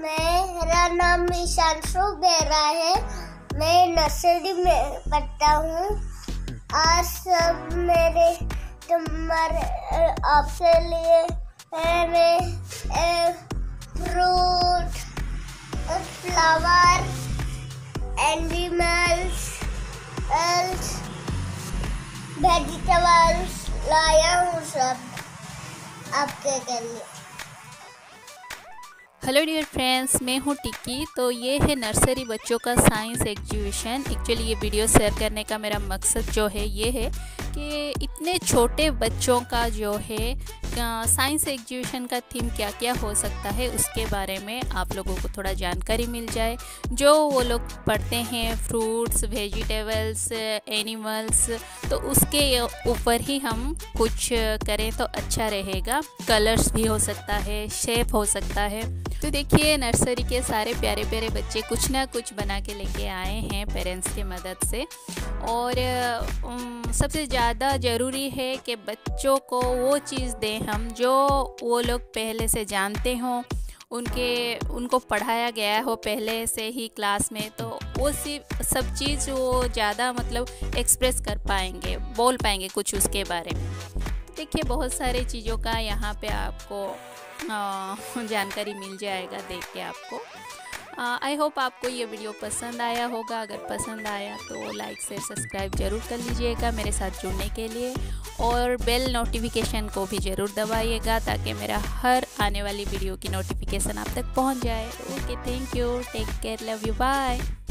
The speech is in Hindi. मेरा नाम निशांशु बहरा है। मैं नर्सरी में पढ़ता हूँ। आज सब मेरे तुम्हारे आपके लिए मैं फ्रूट, फ्लावर, एनिमल्स, वेजिटेबल्स लाया हूँ सब आपके लिए। हेलो डियर फ्रेंड्स, मैं हूँ टिक्की। तो ये है नर्सरी बच्चों का साइंस एग्जीबिशन। एक्चुअली ये वीडियो शेयर करने का मेरा मकसद जो है ये है कि इतने छोटे बच्चों का जो है साइंस एग्जीबिशन का थीम क्या क्या हो सकता है उसके बारे में आप लोगों को थोड़ा जानकारी मिल जाए। जो वो लोग पढ़ते हैं फ्रूट्स, वेजिटेबल्स, एनिमल्स, तो उसके ऊपर ही हम कुछ करें तो अच्छा रहेगा। कलर्स भी हो सकता है, शेप हो सकता है। तो देखिए नर्सरी के सारे प्यारे प्यारे बच्चे कुछ ना कुछ बना के लेके आए हैं पेरेंट्स की मदद से। और सबसे ज़्यादा ज़रूरी है कि बच्चों को वो चीज़ दें हम जो वो लोग पहले से जानते हों, उनको पढ़ाया गया हो पहले से ही क्लास में, तो वो सब चीज़ वो ज़्यादा मतलब एक्सप्रेस कर पाएंगे, बोल पाएंगे कुछ उसके बारे में। देखिए बहुत सारे चीज़ों का यहाँ पे आपको जानकारी मिल जाएगा देख के आपको। आई होप आपको ये वीडियो पसंद आया होगा। अगर पसंद आया तो लाइक, शेयर, सब्सक्राइब ज़रूर कर लीजिएगा मेरे साथ जुड़ने के लिए। और बेल नोटिफिकेशन को भी ज़रूर दबाइएगा ताकि मेरा हर आने वाली वीडियो की नोटिफिकेशन आप तक पहुंच जाए। Okay, thank you, take care, love you, bye.